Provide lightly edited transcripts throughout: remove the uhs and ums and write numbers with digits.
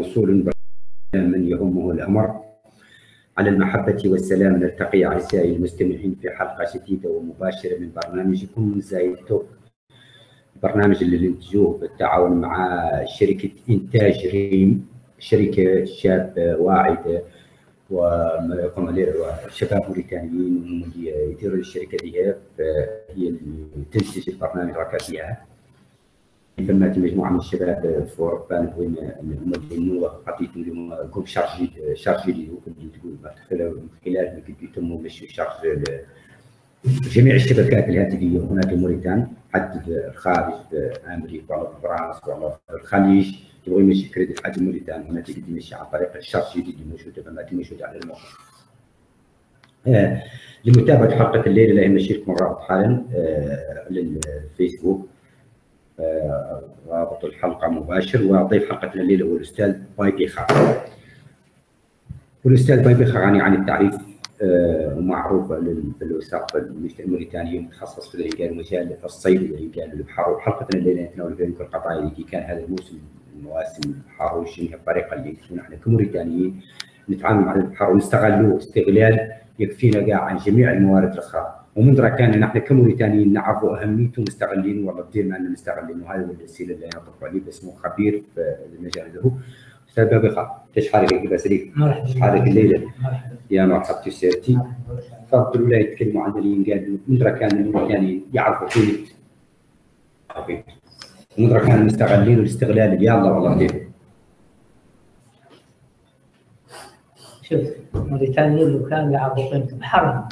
وصول من يهمه الأمر. على المحبة والسلام، نلتقي أعزائي المستمعين في حلقة جديدة ومباشرة من برنامجكم زايد توك، البرنامج اللي ننتجوه بالتعاون مع شركة إنتاج ريم، شركة شاب واعدة وشباب موريتانيين اللي يديروا الشركة ديها، هي اللي تنتج البرنامج راكا فيها. فما مجموعه من الشباب في اوروبا وين هما يديروا قضيتهم اللي كوم شارجي اللي هو كي تقول من خلال كي يتموا مشيو شارج جميع الشبكات الهاتفيه هنا في موريتانيا حتى الخارج، امريكا ولا فرنسا ولا الخليج، يبغي يمشي كريديت حتى موريتانيا هنا تقدر يمشي عن طريق الشارج اللي موجوده تما موجوده على الموقع. لمتابعه حلقه الليله لازم نشارككم الرابط حالا للفيسبوك، رابط الحلقة مباشر، وضيف حلقتنا الليلة هو الأستاذ باي بيخ. والأستاذ باي بيخ غني عن التعريف، ومعروف في الوساطة الموريتانية، متخصص في قال مجال الصيد قال البحر. وحلقتنا الليلة نتناول فيها القضايا اللي كان هذا الموسم مواسم البحر، وشنو هي الطريقة اللي نحن كموريتانيين نتعامل مع البحر ونستغلوه استغلال يكفينا كاع عن جميع الموارد الأخرى. ومن راه كان نحن كموريتانيين نعرفوا اهميته مستغلين، والله بدير ما مستغلين. وهذا السيل اللي يطرق عليه اسمه خبير في المجال هذا هو استاذ باي بيخ. شحال هيك لاباس عليك؟ مرحبا. شحال هيك الليله؟ مرحبا يا مرحبا سيرتي. تفضلوا لا يتكلموا عن اللي قالوا. من راه كان الموريتانيين يعرفوا قيمه الخبير، ومن راه كانوا مستغلين والاستغلال اللي يلا والله بدير. شوف الموريتانيين لو كانوا يعرفوا قيمه بحرهم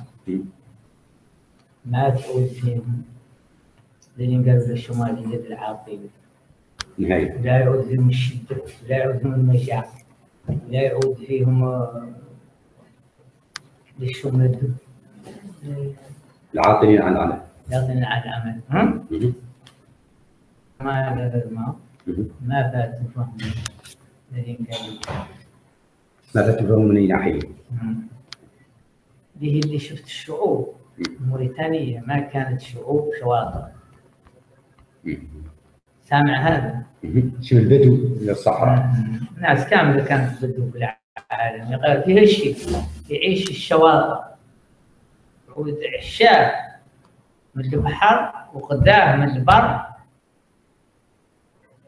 ما تعود فيهم للانقلاب الشمالي اللي بالعاطفه، لا يعود فيهم الشده، لا يعود فيهم المجاعه، لا يعود فيهم للشمل العاطلين عن العمل، العاطلين عن العمل. ما هذا الماء ما فات فهم للانقلاب، ما فات فهم من اي ناحيه؟ به اللي شفت الشعوب موريتانيا ما كانت شعوب شواطئ. سامع هذا؟ شو البدو من الصحراء؟ ناس كامله كانت بدو بالعالم، يقال فيها شيء يعيش الشواطئ وعشاه من البحر وغذاه من البر.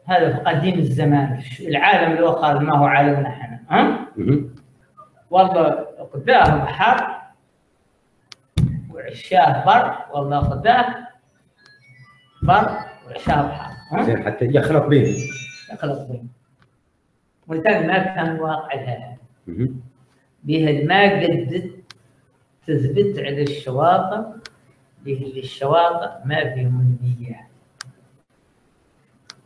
هذا في قديم الزمان، العالم الاخر ما هو عالمنا احنا. والله غذاه بحر وعشاه بر، والله خذاه بر وعشاه بحر. زين حتى يخلط بينهم. يخلط بينهم. موريتانيا ما كان واقع لها. بها ما قدت تثبت على الشواطئ، به اللي الشواطئ ما فيهم المياه.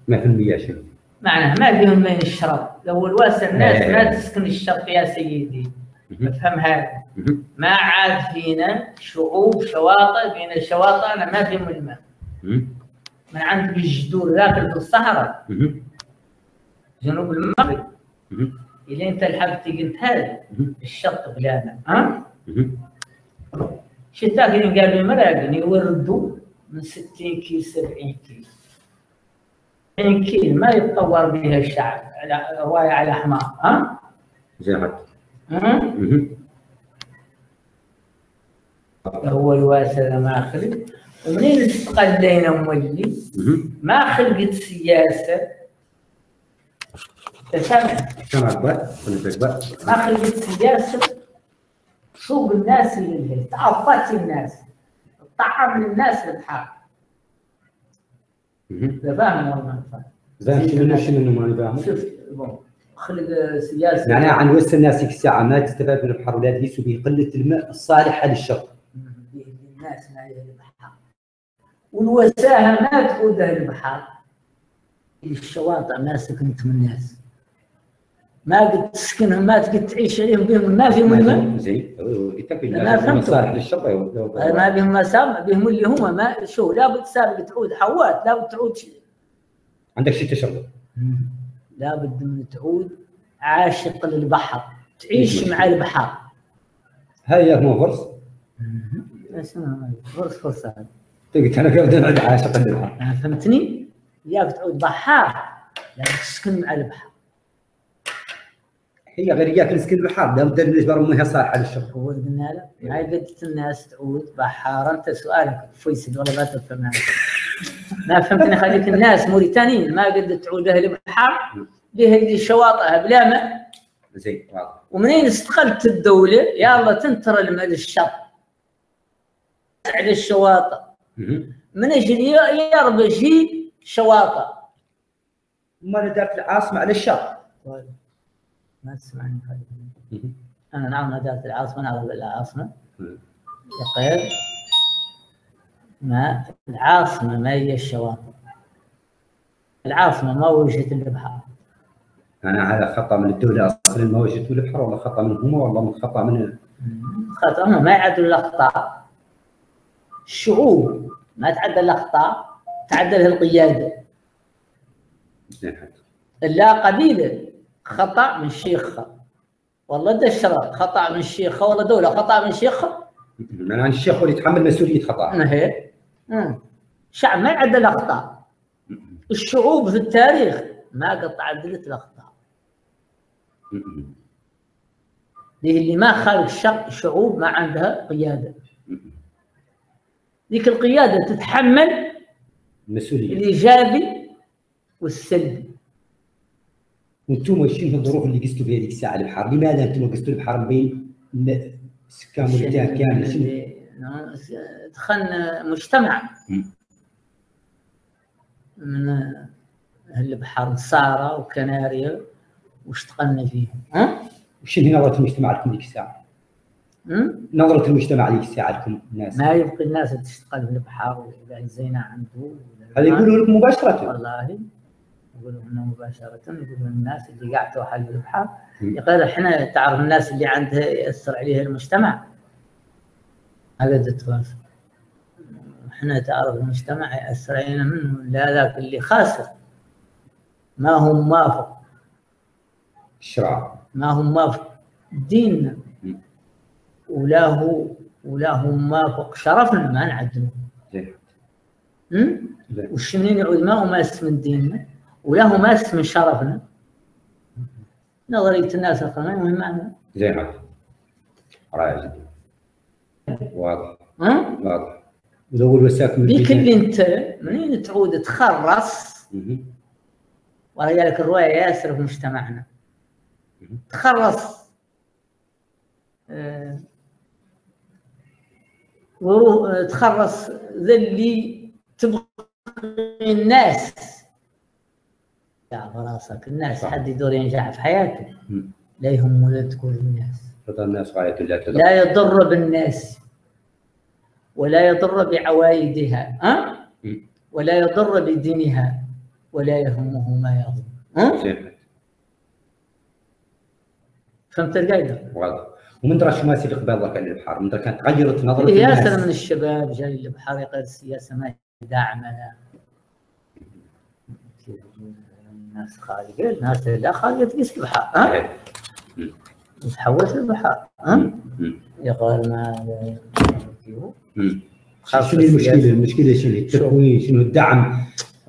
ما في المياه شنو؟ معناها ما فيهم مين الشرب، لو الواسع الناس ما تسكن الشرق يا سيدي. افهم هذا. ما عاد فينا شعوب شواطئ، بين الشواطئ انا ما فيهم الماء. من عندك الجذور داخل في الصحراء جنوب المغرب الى انت لحقت قلت هذا الشط بلانا. شتاك اللي قالوا المراقن يوردوا من 60 كيلو 70 كيلو 70 كيلو ما يتطور بها الشعب على روايه على حمار. زين هو الواسع ما خلق، ومنين استقلينا مولي ما خلقت سياسه. تسمع ما خلقت سياسه صوب الناس اللي تعطت الناس طعم الناس بالحق. فاهم ولا ما فاهم؟ فاهم شنو ماني فاهم؟ شوف خلق سياسه معناها عن وسط الناس ديك الساعه ما تستفاد من البحر، ولا تقيسوا به قله الماء الصالحه للشرب. الناس ما يهدي البحر والوساهه ما تقودها البحر. الشواطئ ما سكنت من الناس، ما قد تسكنهم، ما قد تعيش عليهم، بهم ما فيهم الماء. زين قلت لك ما فهمت صالح للشرب. ما بهم ما بهم اللي هما ما شو لابد سابق تعود حوات، لابد تعود عندك شيء تشربه. لابد من تعود عاشق للبحر، تعيش مع البحر. هاي مو فرص؟ فرص فرصة تقول أنا كيف بدي نعود عاشق للبحر؟ فهمتني؟ ياك تعود بحار لازم تسكن مع البحر. هي غير ياكل مسكين البحار دام دار ليش برمو هي صالحه للشرب. هو قلنا لها هاي بدت الناس تعود بحارة. انت سؤالك فيسد والله ما تفهمني. ما فهمتني خليك الناس موريتانيين ما قدرت تعود اهل البحار لهذه شواطئها بلا ماء. زين واضح. ومنين استقلت الدولة يلا تنتر الماء للشط. على الشواطئ. من اجل يربشي شواطئ. امال دارت العاصمة على الشط. ما تسمعني خالد. انا نعم نادات العاصمه نعم العاصمه. يقول ما العاصمه ما هي الشواطئ. العاصمه ما وجهت البحر. انا هذا خطا من الدوله اصلا ما وجهت البحر ولا خطا منهم والله من خطا من خطا ما يعدل الاخطاء. الشعوب ما تعدل الاخطاء تعدلها القياده. زين لا قبيله خطأ من شيخها والله دشرة خطأ من شيخها والله دولة خطأ من شيخها. أنا الشيخ هو اللي يتحمل مسؤولية خطأ. شعب ما يعدل أخطاء. الشعوب في التاريخ ما قد عدلت الأخطاء. اللي ما خالق شعوب ما عندها قيادة. ذيك القيادة تتحمل المسؤولية الإيجابي والسلبي. وانتم شنو الظروف اللي قستوا بها هذيك الساعه البحر؟ لماذا انتم قستوا البحر بين السكان والتاه كامل؟ دخلنا مجتمع من البحر ساره وكناريا واشتغلنا فيه. وشنو هي نظره المجتمع لكم ذيك الساعه؟ نظره المجتمع ذيك الساعه لكم الناس؟ ما يبقي الناس تشتغل في البحر ولا زينه عنده. هذا يقولوا لك مباشره؟ والله يقولوا لنا مباشرة يقولوا الناس اللي قاعدوا حل البحر يقول احنا تعرف الناس اللي عندها يأثر عليها المجتمع. هذا الدكتور احنا تعرف المجتمع يأثر علينا منه لا ذاك اللي خاسر ما هم موافق الشرع ما هم موافق ديننا ولا هو ولا هم موافق شرفنا ما نعدلوه. وش منين يعود ما هو ماس من ديننا وله ماس من شرفنا. نظريه الناس القناه مهمه. زين هذا رائع جدا واضح واضح. ودور وساكن ديك اللي انت منين تعود تخرص وهي لك الرؤيه ياسر في مجتمعنا. تخرص تخرص ذا اللي تبغي الناس تعب راسك. الناس حد يدور ينجح في حياته لا يهم ولا تكون الناس رضا الناس غاية الله لا يضر بالناس ولا يضر بعوايدها ولا يضر بدينها ولا يهمه ما يضر. فهمت القاعدة؟ واضح. ومن درى الشماسي اللي قبالك على البحر من درى كانت غيرت نظرة الناس. ياسر من الشباب جاي للبحر يقول السياسة ما داعمنا. الناس خالقه الناس لا خالقه تقيس البحر. تحولت البحر. يقول ما شنو المشكله؟ المشكله شنو؟ التكوين شنو الدعم؟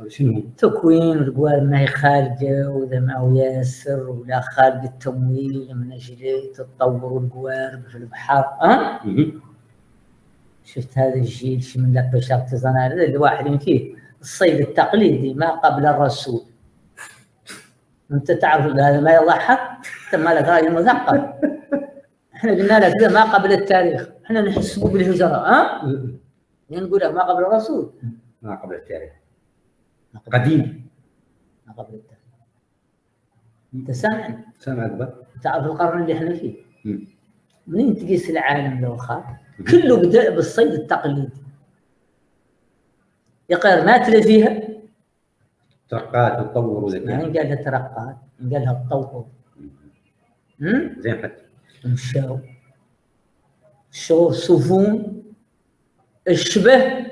شنو؟ التكوين والقوال ما هي خالقه وذا ما هو ياسر ولا خالق التمويل من اجل تتطور القوارب في البحر. شفت هذا الجيل شو من لك بشر تزنى الواحد فيه الصيد التقليدي ما قبل الرسول. انت تعرف هذا ما يضحك انت مالك راجل مثقف. احنا قلنا لك ما قبل التاريخ احنا نحسبوا بالهجره. نقول ما قبل الرسول ما قبل التاريخ قديم ما قبل التاريخ. انت سامعني؟ سامعك بقى. تعرف القرن اللي احنا فيه منين تقيس العالم لو خاف كله بدا بالصيد التقليدي. يقال ما تلي فيها ترقات وتطور وذكاء. يعني قال لها ترقات، قال لها تطور. زين حتى. مشاو. شو سفون الشبه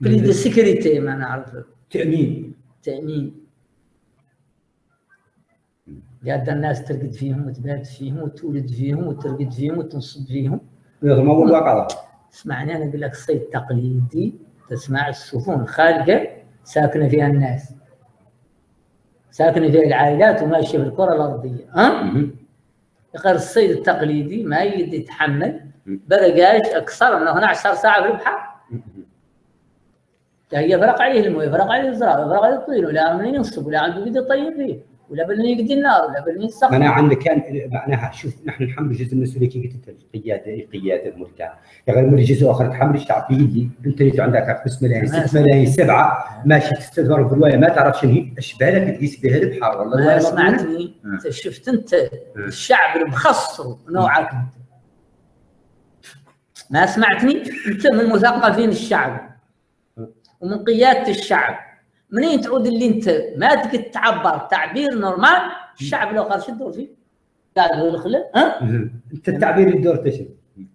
كليد السكرتي ما نعرفه. تأمين. تأمين. قاعدة الناس ترقد فيهم وتبات فيهم وتولد فيهم وترقد فيهم وتنصب فيهم. ما هو الواقع. اسمعني انا اقول لك الصيد التقليدي تسمع السفن خالقه ساكنه فيها الناس ساكنه في العائلات وماشيه في الكره الارضيه. غير الصيد التقليدي ما يقدر يتحمل بلقاش اكثر من 12 ساعه في البحر. يفرق عليه المويه، يفرق عليه الزراعه، يفرق عليه الطين، ولا من ينصب ولا عنده يقدر يطيب فيه، ولا بل يقدر النار، ولا بل يسخن. معناها عندنا كان معناها شوف نحن نحمل جزء من المسؤوليه كي قلت انت قياده المركب، غير مولي جزء اخر تحمل تعب بيدي، انت يجي عندك 5 ملايين 6 ملايين 7 ماشي تستثمر في الروايه ما تعرف شنو هي، اش بالك تقيس بها البحر والله. ما سمعتني انت شفت انت الشعب المخصر نوعك انت. ما سمعتني انت من مثقفين الشعب ومن قياده الشعب، منين تعود اللي انت ما تقدر تعبر تعبير نورمال الشعب لو قال شو الدور فيه؟ قال له الخلل ها؟ انت التعبير الدور تشوف.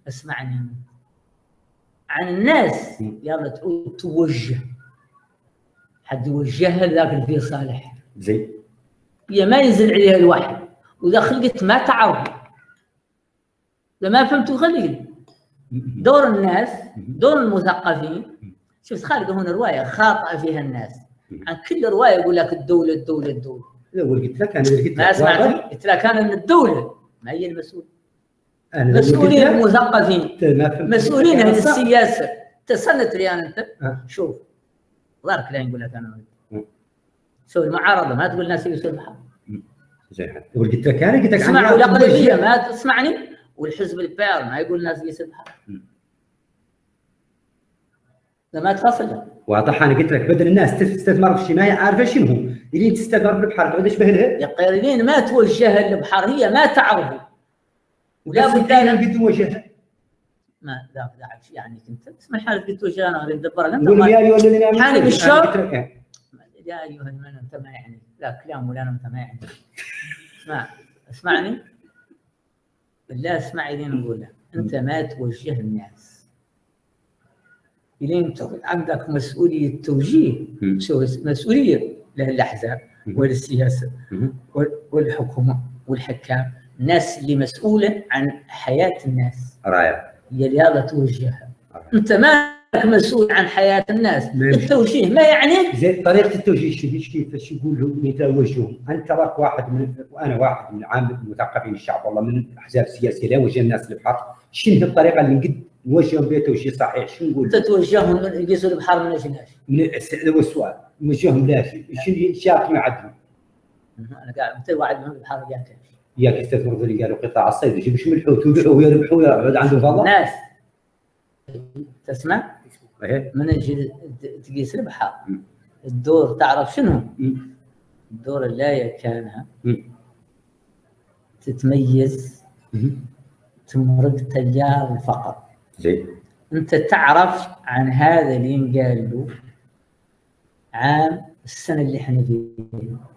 اسمعني عن الناس يلا تعود توجه حد يوجهها لذاك اللي فيه صالح. زي هي ما ينزل عليها الوحي، واذا خلقت ما تعرف اذا ما فهمتوا خلقت. دور الناس دور المثقفين. شفت خالد هنا روايه خاطئه فيها الناس، عن كل روايه يقول لك الدوله الدوله الدوله. لا قلت لك انا قلت لك ما سمعتني، قلت لك انا ان الدوله ما هي المسؤول. مسؤولين المثقفين، مسؤولين اهل السياسه. تسنت لي انا انت شوف ظهرك لين نقول لك انا سوي المعارضه ما تقول الناس يسوي البحر. زين قلت لك انا قلت لك اسمع الاغلبيه ما تسمعني، والحزب البار ما يقول الناس يسوي البحر. لما تفصل واضح. انا قلت لك بدل الناس تستثمر في شيء ما عارفه شنو هو، اللي تستثمر في البحر تعود تشبهلها. يا قيرين ما توجهها للبحر هي ما تعرفه. ولا بد قد توجهها. ما لا لا يعني كنت تسمع حالك قد توجهها انا ندبرها انت. قول يا ايها الذين امنوا بالشر. يا ايها الذين انت ما يعني لا كلام ولا انت ما يعني. اسمع اسمعني بالله اسمعي لين نقول لك انت ما توجه الناس. الين عندك مسؤوليه توجيه، مسؤوليه للاحزاب وللسياسه والحكومه والحكام، الناس اللي مسؤوله عن حياه الناس. رايك. هي اللي توجهها. انت مالك مسؤول عن حياه الناس، التوجيه ما يعني؟ زين طريقه التوجيه كيفاش يقول لهم يتوجههم؟ انت راك واحد من وانا واحد من عامه مثقفين الشعب والله من الاحزاب السياسيه اللي وجه الناس للبحر، شنو الطريقه اللي نقد نوجههم بها توجيه صحيح؟ شنو نقول؟ تتوجههم من يسوا البحر من اجناش. هو السؤال، نوجههم لاشي، شنو شاف ما عندهم؟ انا قاعد انت واحد من البحر ياك ياك يستثمروا في قالوا قطاع الصيد يجيبوا شو الحوت ويبيعوا ويربحوا يقعد عندهم فضل؟ ناس تسمع؟ من اجي تقيس البحر الدور تعرف شنو؟ الدور اللاية كانها تتميز تمرق تيار الفقر. زي. انت تعرف عن هذا اللي ينقال له عام السنه اللي احنا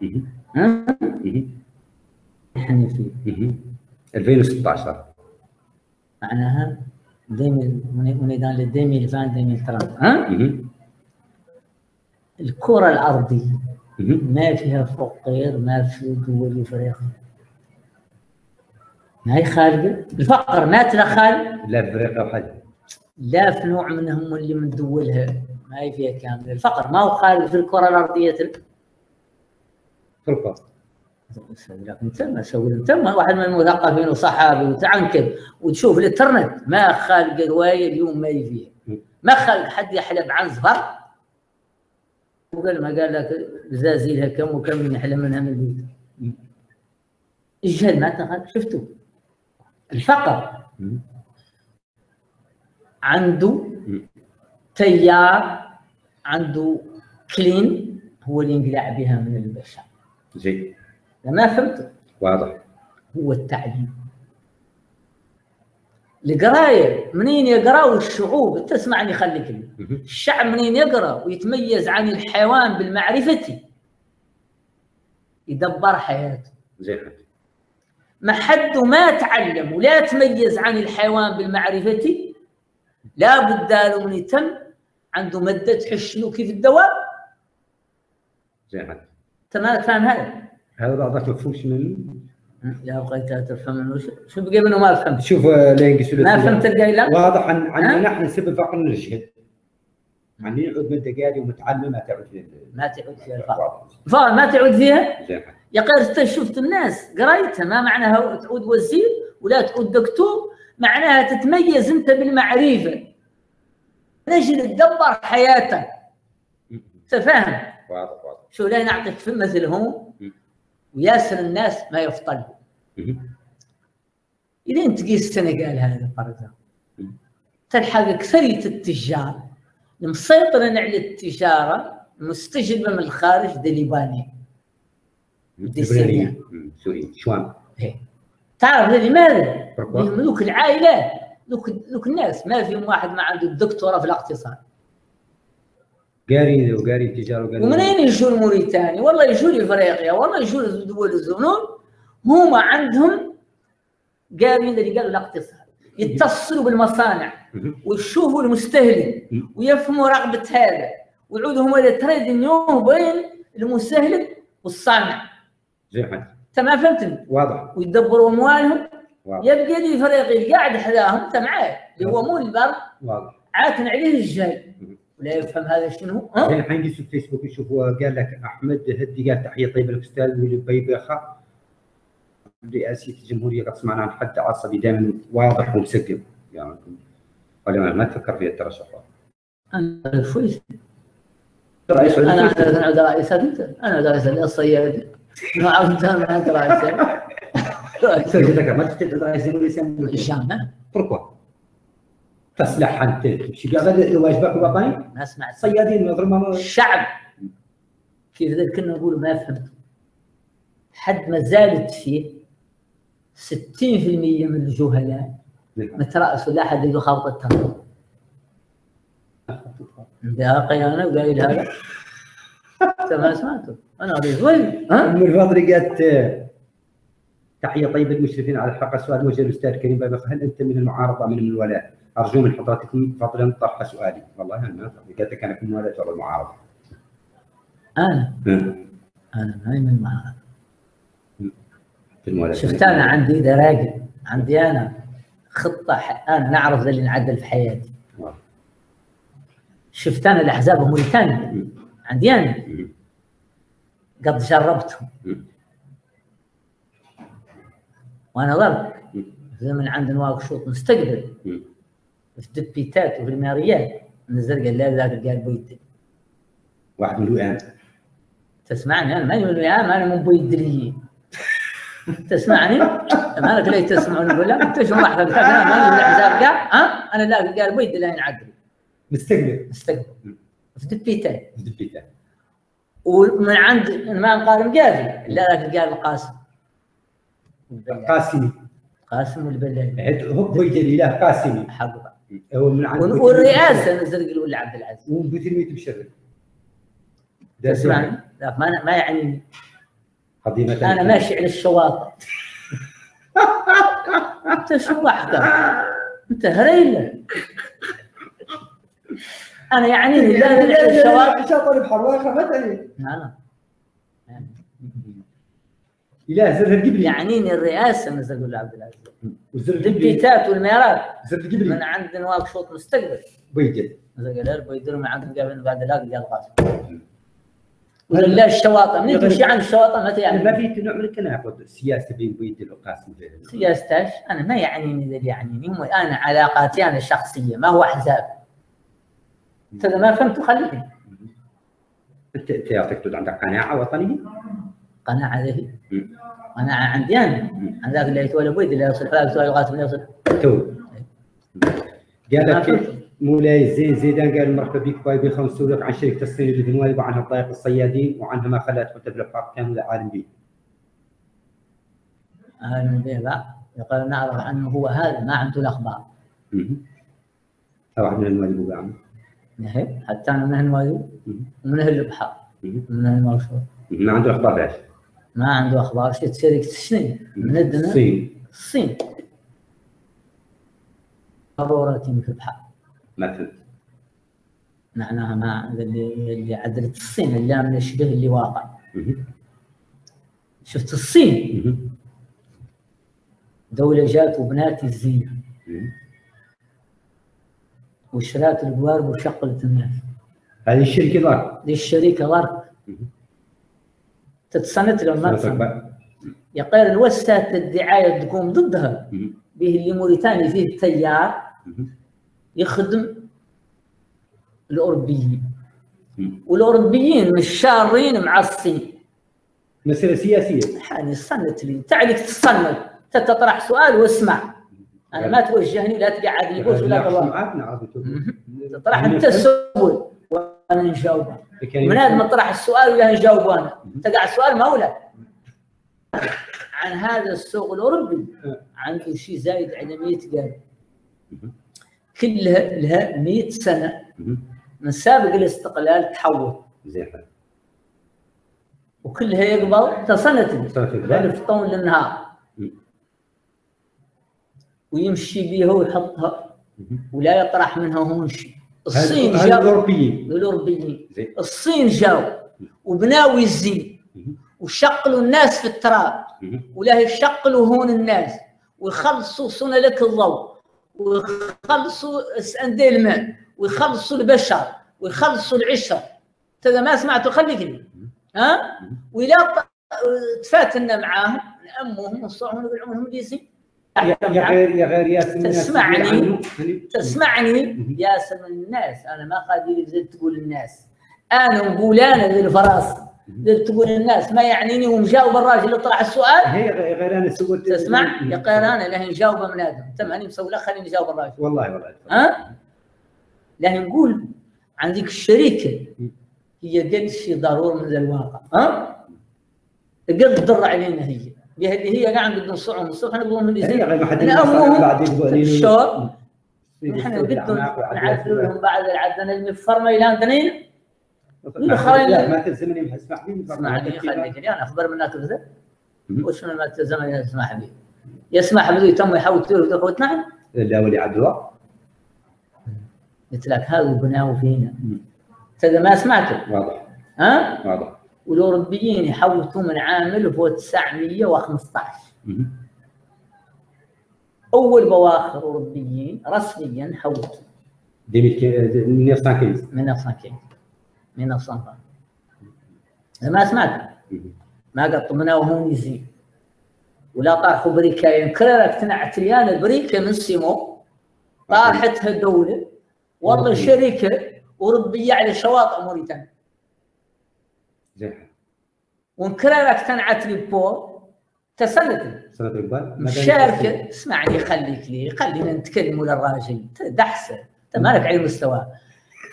فيه احنا فيه 2016 معناها ونيدان ل 2020 2030 الكره الارضيه ما فيها فقير ما في دول افريقيا ما هي خالقه الفقر ما تلخال لا في افريقيا وحد لا في نوع منهم اللي من دولها ما هي فيها كامله الفقر ما هو خالق في الكره الارضيه الفقر اسوي لك انت ما اسوي انت واحد من المثقفين وصحابي وتعنكب وتشوف الانترنت ما خالق روايه اليوم ما هي فيها ما خالق حد يحلم عن زفر وقال ما قال لك زازيلها كم وكم يحلم منها من البيت الجهل ما تخالق شفتوا الفقر عنده تيار عنده كلين هو اللي ينقلع بها من البشر. زين. ما فهمت؟ واضح. هو التعليم. القرايه منين يقراوا الشعوب؟ تسمعني خليك لي. الشعب منين يقرا ويتميز عن الحيوان بالمعرفتي يدبر حياته. زين. ما حد ما تعلم ولا تميز عن الحيوان بالمعرفة لا بد له من يتم عنده مادة تحش له كيف الدواء. زين هذا انت مالك فاهم هذا؟ هذا بعضك ما تفهمش منه. لا بقيت تفهم منه شو بقي منه ما فهمت. شوف ما فهمت القايله واضح عن نحن نسبب فقر الجهل. يعني نعود من دقالي ومتعلمه ما تعود فيها ما تعود فيها الفار. الفار ما تعود فيها؟ يا قير شفت الناس قريتها ما معناها تعود وزير ولا تعود دكتور، معناها تتميز انت بالمعرفه. نجي تدبر حياتك. انت فاهم؟ واضح واضح. شو لا نعطيك في مثلهم وياسر الناس ما يفطلوا. إذا تقيس السنغال هذا فرضا تلحق أكثرية التجار المسيطرين على التجارة المستجلبة من الخارج دي ليباني دي سوريا سوريا شوام. تعرف لماذا؟ ذوك العائلات ذوك الناس ما فيهم واحد ما عنده دكتوراه في الاقتصاد قاري وقاري التجارة وقاري ومنين يجوا الموريتاني والله يجوا لافريقيا والله يجوا لدول الزنون هما عندهم قارين اللي قالوا الاقتصاد يتصلوا بالمصانع ويشوفوا المستهلك ويفهموا رغبه هذا ويعودوا هما التريد نيوم بين المستهلك والصانع. زي حاجه انت ما فهمتني واضح ويدبروا اموالهم يبقى لي فريقي قاعد حداهم انت معاه اللي هو مول البر واضح عاتن عليه الجاي ولا يفهم هذا شنو. الحين نجلس في الفيسبوك يشوفوا قال لك احمد هدي قال تحيه طيبه لك استاذ باي بيخ رئاسية الجمهورية قد سمعنا عن حد عصبي دائما واضح ومسكب يعني ولا ما تفكر في الترشح. أنا شويش رئيس أنا رئيس أنا رئيس الصيادي ما عرفت أنا رئيس ما تفتكر رئيس الجمهورية الشام بركوا تسلح عن تلك شو قاعد واجبك وطني ما سمعت صيادين يضربون الشعب كيف ذلك كنا نقول ما فهمت حد ما زالت فيه 60% من الجهلاء ما ترأسوا لا حد يقول خلطة ترى باقي انا وقايل هذا انت ما سمعته انا قريت وين ام الفضل قالت تحيه طيبه للمشرفين على الحلقه. سؤال وجه الاستاذ كريم بايخ، هل انت من المعارضه من الولاء؟ ارجو من حضرتكم فضلا طرح سؤالي. والله انا قالت لك انا في الولاء ولا المعارضه. انا ماني من المعارضه. شفت انا عندي دراجل عندي انا خطه انا نعرف اللي نعدل في حياتي. شفت انا الاحزاب موريتانيا عندي انا قد جربتهم وانا ضرب زمن عند نواقشوط نستقبل في الدبيتات وفي الماريات نزل قال لا ذاك قال بويدي واحد من الوئام. تسمعني انا ماني من الوئام انا من بويدليين تسمعني؟ انا كليت تسمعوني ولا؟ انت شو واحد انا ما عندي الاحزاب كاع ها؟ انا لا قال بيد لا نعدل. مستقبل مستقبل في دبيتاي في دبيتاي ومن عند ما نقارن مقافي لا قال القاسم القاسمي قاسم والبلالي هو بيد الاله قاسمي حق هو من عند والرئاسه نزرق الولي عبد العزيز وبتلميذ مشرف. تسمعني؟ لا ما يعني أنا ماشي على الشواطئ. أنت شو وحدك؟ أنت هريلة. أنا يعني لا لا الشواطئ. شاطر بحر واخر ما تعني. أنا. إله زر القبلي. يعنيني الرئاسة نزل قول عبد العزيز. وزر القبلي. البيتات والميرات. زر القبلي. من عند نواق شوط مستقبل. بيدل. نزل قال بيدل من عند قابل بعد لا قال غاصب. ولا الشواطئ منين تمشي عن الشواطئ ما تعرف ما في نوع من التناقض السياسي بين بيدل وقاسم. سياستاش انا ما يعنيني اللي يعنيني انا علاقاتي انا الشخصيه ما هو احزاب. انت ما فهمت خليني انت يعطيك عندك قناعه وطنيه؟ قناعه هذه قناعه عندي انا عن ذاك اللي يتولى بيدل اللي يصلح ذاك يتولى قاسم اللي يصلح تو قالك مولاي زين زيدان قال مرحبا بك باي بيخ ونسولك عن شركه الصين اللبنانيه وعن حقائق الصيادين وعنها ما خلات حتى بالافكار كامله عالم به. عالم به لا يقال نعرف عنه هو هذا ما عنده الاخبار. واحد من المواجب وقعنا. حتى انا من المواجب ومن اهل البحر ومن اهل المرشور. ما عنده اخبار باش. ما عنده اخبار شيء شركه الصين من الصين. الصين. ضرورتي مثل البحر. ما فهمت معناها ما اللي عدلت الصين اللي من شبه اللي واقع. شفت الصين دولة جات وبنات الزينة وشرات القوارب وشقلت الناس هذه الشركه دارك، هذه الشركه دارك تتصنت للمرسم يقال الوسات الدعايه تقوم ضدها به اللي موريتاني فيه التيار يخدم الاوروبيين والاوروبيين مش شارين مع الصين. مساله سياسيه يعني صنت لي انت عليك تصنت تطرح سؤال واسمع انا ما توجهني لا تقعد لي بوز ولا والله تطرح انت السؤال وانا نجاوبه من هذا مطرح السؤال ولا نجاوب انا انت قاعد سؤال ما ولا عن هذا السوق الاوروبي عنده شيء زايد على 100 قال كلها لها 100 سنه من سابق الاستقلال تحول زي حال وكلها يقبل تصنت له في طول النهار ويمشي بيها ويحطها ولا يطرح منها هون شيء. الصين جاو الاوروبيين الصين جاو وبناوا الزين وشقلوا الناس في التراب ولا يشقلوا هون الناس ويخلصوا سنلك الضوء ويخلصوا اساندي المال ويخلصوا البشر ويخلصوا العشره. انت اذا ما سمعتوا خليك ها ولا تفاتنا معاهم نأموهم ونصوعهم ونبيعوهم ليزين. يا غير ياسمين تسمعني ياسمين الناس انا ما قادر زي تقول الناس انا نقول انا للفراسه زي تقول الناس ما يعنيني ومجاوب الراجل اللي طرح السؤال. هي غير انا سويت تسمع يا غير انا لهي نجاوبه من هذا انت ماني مسوي خليني نجاوب الراجل والله ها لهي نقول عن ذيك الشركه هي قد شي ضرور من الواقع ها قد تضر علينا هي اللي هي قاعد نقعد نصوعهم الصبح نقولهم اللي زين نأموهم الشهور نحن بدهم نعدلوا لهم بعد العدنه اللي في فرما الى اثنين الاخرين ما تلزمني اسمح لي اسمعني خليني انا اخبر منك بزاف وش ما تلزمني اسمح لي يسمح بدو يتم يحاول يديروا وتنعم لا ولي عدوى قلت لك هذا بناوا فينا انت اذا ما سمعته واضح ها واضح. والاوروبيين يحوطوا من عام 1915 اول بواخر اوروبيين رسميا حوطوا 1915 ما سمعت ما قطوا مناو هون يزيد ولا طرحوا بريكاين كررت تنعت ريال البريكه من سيمو طرحتها دوله والله شركه اوروبيه على شواطئ موريتانيا ونكررت تنعت لي بور تسلت شاركه اسمعني خليك لي خلينا نتكلموا للراجل دحسه انت مالك على مستوى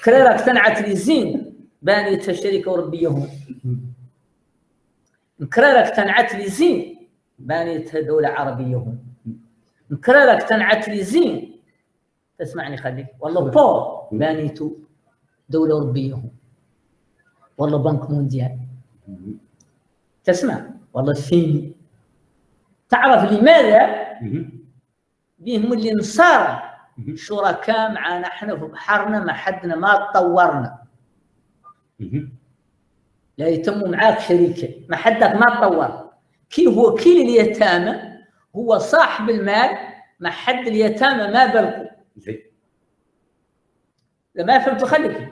كررت تنعت لي زين بانيتها شركه اوروبيه هون نكررت تنعت لي زين بانيتها دوله عربيه هون نكررت تنعت لي زين تسمعني خليك والله بور بانيتو دوله اوروبيه هون والله بنك مونديال تسمع والله الصيني تعرف لماذا؟ بهم اللي نصارى شركاء معنا احنا في بحرنا ما حدنا ما تطورنا لا يتم معاك شركه ما حدك ما تطور كي هو كيل اليتامى هو صاحب المال ما حد اليتامى ما بالكم ما فهمت خليك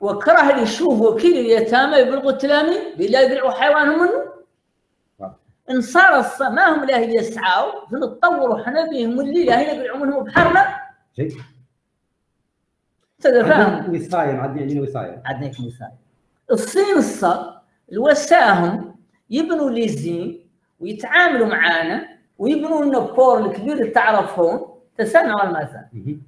وكره اللي يشوف وكيل اليتامى يبلغوا التلاميذ بلا يبيعوا حيوانهم منه انصار ما هم لا يسعوا نتطوروا حنا بهم اللي لا يبيعوا منهم بحرنا جيد انت فاهم وصايا عندنا وصايا عندك وصايا الصين الصا الوساهم يبنوا لي زين ويتعاملوا معانا ويبنوا لنا بور الكبير اللي تعرفهم تسمعوا المثل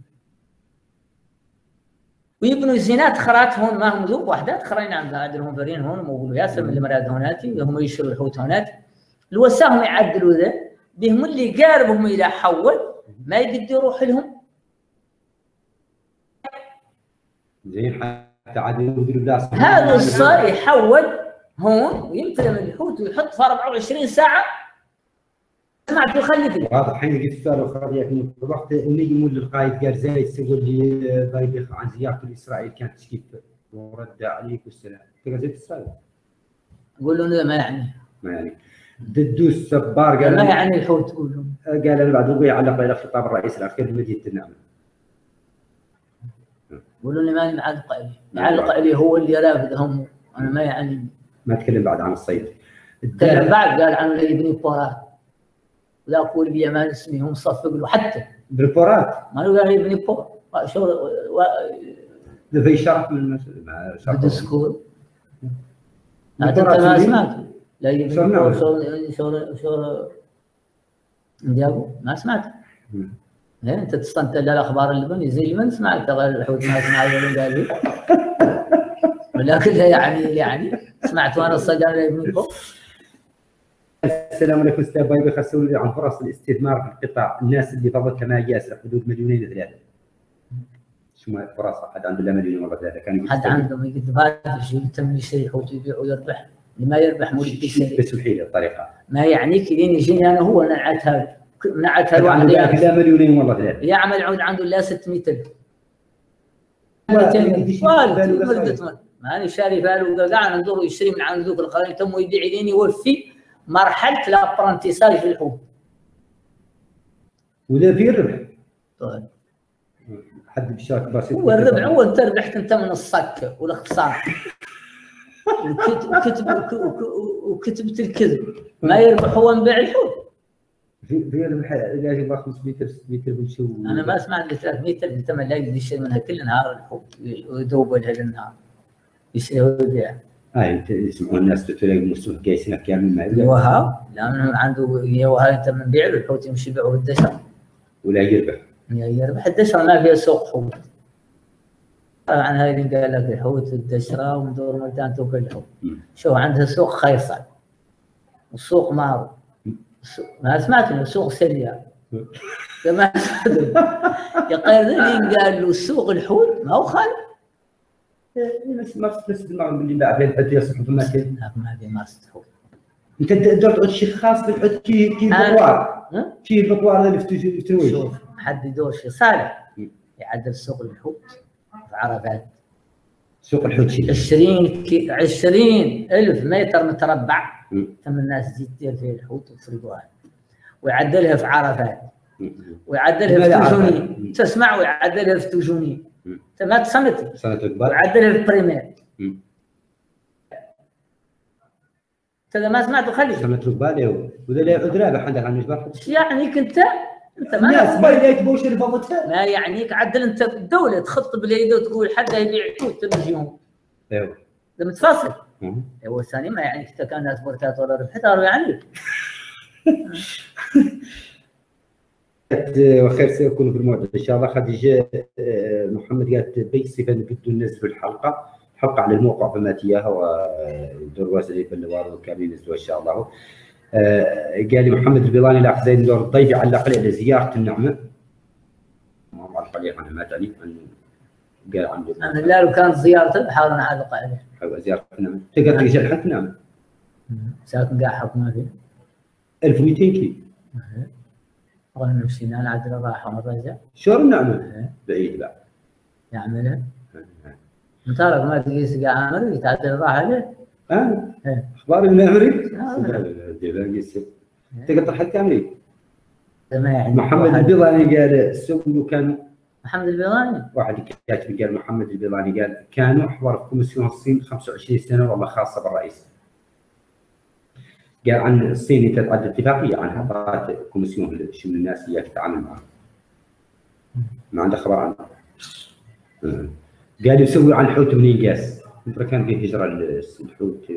ويبنوا زينات خرات هون ما هم ذوب وحدات خرين عندها عدلهم فرين هون ويقولوا ياسر من المراد هوناتي هم يشروا الحوت هوناتي الوساهم يعدلوا ذا بهم اللي قاربهم الى حول ما يقدر يروح لهم زين حتى عدلوا بالبلاصه هذا الصار يحول هون ويمتلئ من الحوت ويحط في 24 ساعه سمعت وخليك واضح حين قلت السؤال الاخر ياكل الوقت نجم للقائد قال زايد سجل لي باي بيخ عن زيارته لاسرائيل كانت كيف ورد عليك السلام تلقى زيد السؤال قول له لا ما يعني ما يعني ددوس صبار قال ما يعني الحوت قول لهم قال انا بعد ربع يعلق على خطاب الرئيس الاخير لمدينه النعمه يقولوا لي ماني معلق عليه، معلق عليه هو اللي رافض همه، انا ما يعنيني. ما تكلم بعد عن الصيد. تكلم بعد قال عن اللي يبني بورات. لا اقول بي ما اسمي هم صفق له حتى. بالبورات؟ ما قال يبني بور، شو في شرح من المسجد مع شرح. بالدسكور. انت ما سمعت. لا يبني بور شو نديابو ما سمعت. ليه انت تستنتج على الاخبار اللي بني زي ما سمعت غير الحوت ما سمع ولا قال لي ولكن يعني سمعت وانا الصدى منكم. السلام عليكم استاذ باي بيخ، اسولي عن فرص الاستثمار في القطاع، الناس اللي فضلت كما ياسر حدود 2 مليونين 3. شو فرص حد عنده 1 مليون ولا 3 كان حد عندهم يقدر هذا الشيء يتم يشتري حوت يبيع ويربح، اللي ما يربح مو اللي يشتري. بس الحيله الطريقه ما يعنيك لين يجيني انا هو نعتها منعتها الواحد لا 2 مليونين ولا 3 يعمل عود عنده لا 600,000 200,000 ماني شاري فالو قاعد ندور يشتري من عند ذوك القرين تم يبيع لين يوفي مرحله الابرنتيساج في الحوت. ولا في ربح؟ طيب حد بشاك بسيط هو الربح، هو انت ربحت انت من الصك والاختصار وكتبت الكذب ما يربح هو نبيع الحوت. في الحلقه اجي باخذ 500 متر بنشوف. انا ما سمعت ل 300 اللي تم لا يشتري منها كل نهار الحوت ويذوب لها النهار يشتري ويبيع. اي يسمعوا الناس تتلاقي المسوق قايسنا كامل ما يبيع. وها لانه عنده يوها انت من بيع له الحوت يمشي يبيعه بالدشر. ولا يربح. يربح الدشره ما فيها سوق حوت. عن هاي اللي قال لك الحوت الدشره ومدور ملتان توكل الحوت. شو عندها سوق خيصل. والسوق مارو. ما سمعت انه سوق سريع ما سمعت يا قيرني قال له سوق الحوت ما هو خالد ما بس المعلومه اللي باع فيها الحوت يصح في المكان ما في مارس الحوت انت درت شيء خاص بالحوت كي البطوار كي البطوار اللي في شوف حد يدور شيء صالح يعدل سوق الحوت في عرفات سوق الحوت 20,000 متر متربع تم الناس تجي تدير فيه الحوت وتفرقوها ويعدلها في عرفات ويعدلها في توجوني تسمع ويعدلها في توجوني ما تصمت ويعدلها في بريمير كذا ما سمعت وخلي سمعت له بالي وذا رابح عندك عن الجبر ايش يعنيك انت ما الناس ما يتبوش الفوتها ما يعنيك عدل انت الدوله تخط باليد وتقول حد يبيع حوت تجيهم ايوه لما تفاصل هو الثاني ما يعني حتى كانت بركات ولا ربحت اروي عنك. وخير سيكون في الموعد ان شاء الله. خديجه محمد قالت بيسفا نبدو ننزلوا الحلقه على الموقع فمات اياها ودور واسلي في الوار وكاملين ننزلوها ان شاء الله. قال لي محمد البيلاني لا حزين دور الضيف علق على زياره النعمه. ما بعرف عليه انا ما تعني قال عنده انا لا لو كانت زيارته بحاول نعلق عليه. زيارة النعمة تقدر تجي لحد النعمة ساعات نقاع حط ما فيه 1200 كيلو والله مشينا نعدل راحة ونرجع شهر النعمة بعيد بعد يعملها مطارق ما تقيس كاع عامر يتعدل راحة له اخبار المعمري ديبان يسير تقدر حتى كاملين محمد البيضاني قال السوق كانوا محمد البيضاني واحد كاتب قال محمد البيضاني قال كانوا حوار في كوميسيون الصين 25 سنه والله خاصه بالرئيس. قال عن الصين تتعدى اتفاقيه عنها طلعت كوميسيون شمل الناس اللي تتعامل معها. ما عنده خبر عنها. قال يسوي عن حوت منين قاس؟ كان فيه هجره الحوت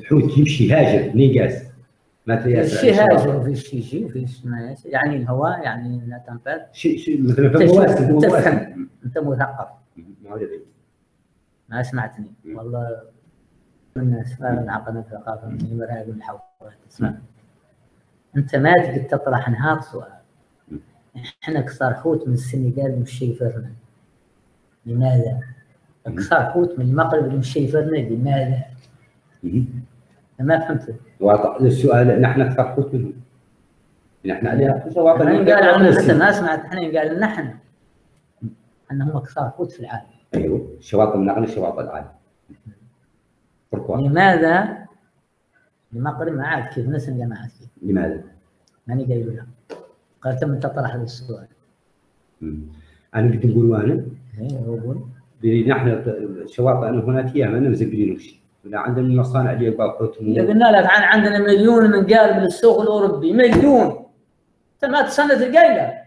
الحوت يمشي هاجر منين قاس؟ الشيء هاجر وفي الشيء يجي وفي ما يعني الهواء يعني لا تنفذ شيء مثلا في مواسم تفهم انت مثقف ما سمعتني والله الناس ما انعقدت ثقافه من مراقب الحوار تسمع انت ما تقدر تطرح نهار سؤال احنا كسر حوت من السنغال مشي يفرنا لماذا؟ كسر حوت من المغرب مشي يفرنا لماذا؟ ما فهمت واضح السؤال نحن اكثر حوت منهم نحن عليها جواب قال ما سمعت احنا قال نحن انهم اكثر حوت في العالم ايوه شواطئ من اغنى شواطئ العالم لماذا؟ المغرب ما عاد كيف ناس ما عاد كيف لماذا؟ ماني قايل لها قال تم تطرح هذا السؤال انا بدي نقول وانا نحن الشواطئ هناك ما مزبلينوش ولا عندنا من المصانع اللي باقوتهم. قلنا لك عندنا مليون من قال من السوق الاوروبي مليون ما تصنت القايله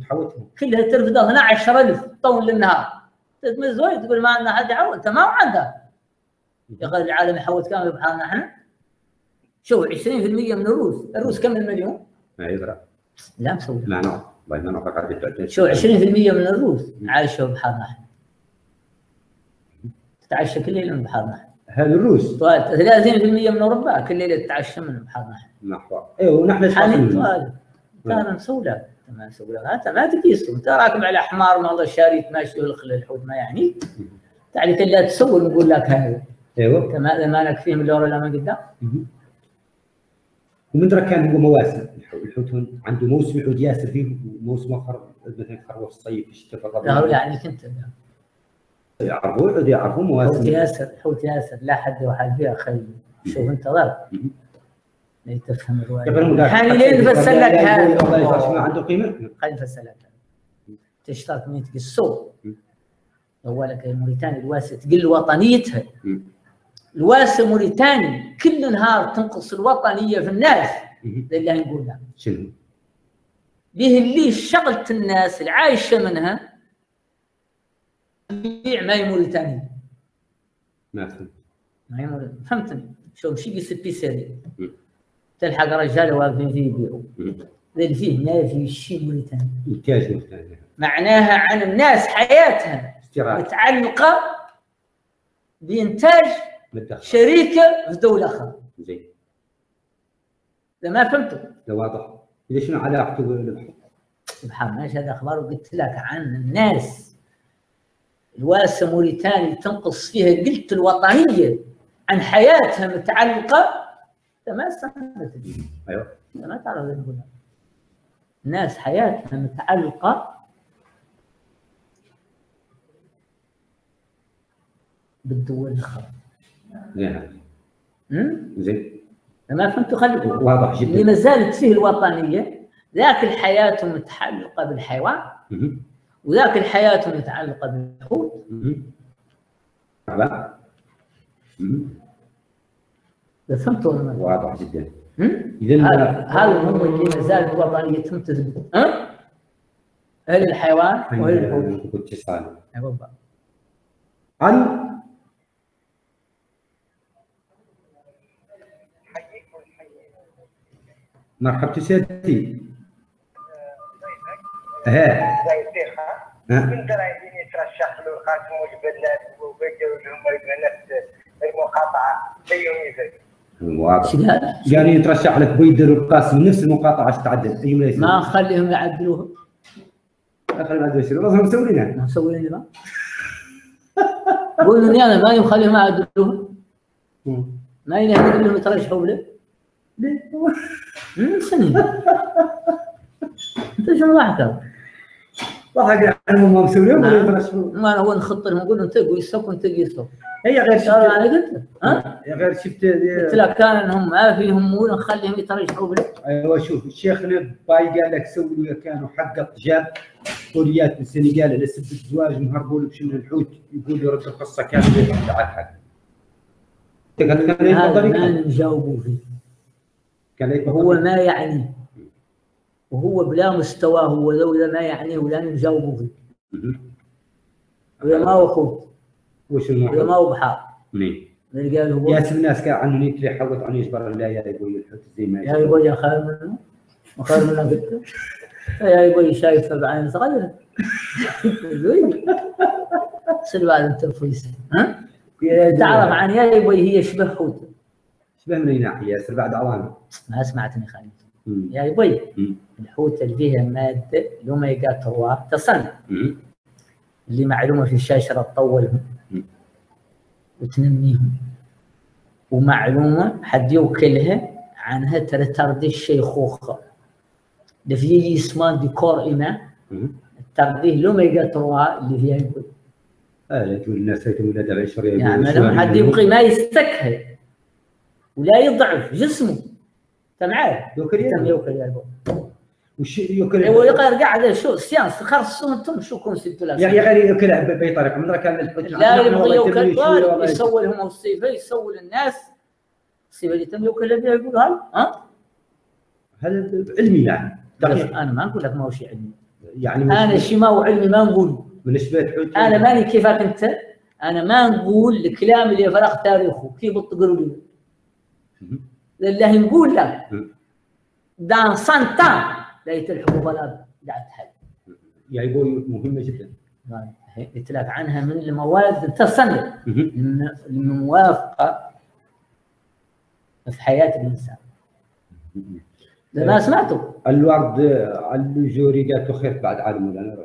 تحوتهم كلها ترفض 12000 طول النهار تتمزوج تقول ما عندنا حد يحوت انت ما عندها يا غير العالم يحوت كامل بحالنا احنا. شوف 20% من الروس كم المليون؟ ما يقرا لا مسوي لا نوع والله ما فكرت. شوف 20% من الروس عايشوا بحالنا احنا تتعشى كل ليله بحالنا احنا. هذا الروس 30% من اوروبا كل ليله تتعشى من بحالنا احنا نحو ايوه ونحن حاليا انا مسوله ما سوله انت ما تقيسوا انت راكب على حمار ما الله شاريت ماشي الخل الحوت ما يعني تعليك لا تسول نقول لك هذا ايوه انت ما لك فيه مليون ولا من قدام. ومندرك كان هو مواسم الحوت عنده موسم الحوت ياسر فيه وموسم اخر مثلا خروف الصيف الشتاء في الربيع. لا يعني كنت يعرفوا الحوت يعرفوا مواسم الحوت ياسر. الحوت ياسر لا حد وحد فيها خير. شوف انت ضرب لا تفهم الروايه حاليا لين نفسر لك هذا ما عنده قيمه خلينا نفسر لك تشترك من السوق اولك موريتانيا الواسه تقل وطنيتها الواسه موريتاني كل نهار تنقص الوطنيه في الناس اللي نقولها شنو به اللي شغله الناس اللي عايشه منها بيع ما موريتاني ما فهمت ما فهمتني. شوف مشي قيس البيساري تلحق رجال واقفين فيه يبيعوا اللي فيه ما في شيء موريتاني انتاج موريتاني معناها عن الناس حياتها متعلقه بانتاج شريكه في دوله اخرى. زين اذا ما فهمتوا لا واضح اذا شنو علاقته بالبحر؟ سبحان الله هذا اخبار قلت لك عن الناس الواسه موريتاني تنقص فيها قلت الوطنيه عن حياتها متعلقه ما استنت دي. ايوه ما تعرف نقول الناس حياتها متعلقه بالدول الاخرى. زين زين ما فهمتوا خليكم واضح جدا اللي ما زالت فيه الوطنيه ذاك الحياه متعلقه بالحيوان وذاك الحياه متعلقه بالحوت. فهمتوا ولا ما؟ واضح جدا. اذا هذا هم اللي ما زالت وطنيتهم تثبت. اهل الحيوان واهل الحوت. اتصال. اي بالضبط. الو. مرحبا سيدتي. زايد بيخ من قرايبي يترشح له القاسم والبلاد وبيجوا لهم نفس المقاطعه زيهم يزيد. واضح يعني يترشح لك بيديروا القاسم نفس المقاطعه اش تعدل اي مليس ما نخليهم يعدلوها نخليهم يعدلوها لازم مسوينها مسوينها ما قولوا لي انا ما نخليهم يعدلوها ما ينهدوا لهم يترشحوا ولا ليه شنو انت شنو ضحكك ضحك عنهم ما مسوينهم ولا يترشحوا ما هو نخط لهم نقول لهم تقوا يسوقوا تقوا يسوقوا. هي غير شفت انا قلت لك ها؟ غير شفت قلت لك كان انهم ما فيهم مول نخليهم يترجحوا بلك. ايوه شوف شيخنا باي قال لك سوي كانوا حقق جاب طوليات من السنغال على سبب الزواج مهربوا لك شنو الحوت يقول لي رد القصه كامله تاعها. انت قلت كان ما نجاوبوا فيه. كان هو ما يعنيه وهو بلا مستواه هو لولا ما يعنيه ولا نجاوبوا فيه. ولا ما هو خوت. وش الموضوع؟ ما هو بحار. منين؟ اللي قال هو ياسر الناس كان عنه نيت اللي يحوط عنه يجبر لا يا يقول الحوت زي ما يا يقول يا خير منه وخير منه قلت يا يقول شايفها بعين صغيره زين شنو بعد التنفيس ها؟ تعرف عن يا يقول هي شبه حوت شبه من اي ناحيه ياسر بعد عوامل ما سمعتني خالد يا يقول الحوت اللي فيها ماده لوميغا 3 تصنع اللي معلومه في الشاشه تطولهم وتنميهم ومعلومه حد يوكلها عنها تردي الشيخوخه اللي فيه اسمان ديكور ايما ترديه لوميغا 3 اللي فيها يقول تقول الناس هيتم ولادها العشريه يعني حد يبقي ما يستكهل ولا يضعف جسمه انت معايا؟ يوكل يا وش يكره هو قاعد شو السيانس خاصهم انتم شو كونسيبت لا يعني غير يكره باي طريقه من راكان الحجه لا يبغي يوكل يسول لهم الصيفه يسول الناس الصيفه اللي تم يوكل بها يقولها هل علمي يعني دقيق. انا ما نقول لك ماهوش علمي يعني انا شي ما هو علمي ما نقول بالنسبه للحجه انا ماني كيفك انت انا ما نقول الكلام اللي فراغ تاريخه كيف بتقولوا لي لله نقول لك دان سانتا ليت الحقوق الاب قاعد تحل يعني يقول مهمه جدا يتلاك عنها من المواد تصنف الموافقه في حياه الانسان ما سمعتوا الورد الجوري قالت خير بعد عالم ولا انا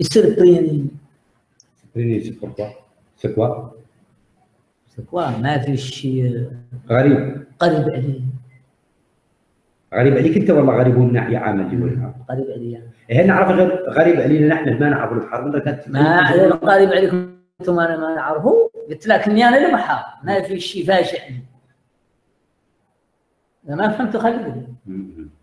السربريني سكوا ما في شيء غريب عليه غريب عليك انت والله غريب من ناحيه عامه اللي ولا غريب عليا هي نعرف غير غريب علينا نحن ما نعرف البحر كانت ما غريب عليكم انتم انا ما نعرفه قلت لك اني انا البحر ما في شيء فاجئ انا ما فهمت خليك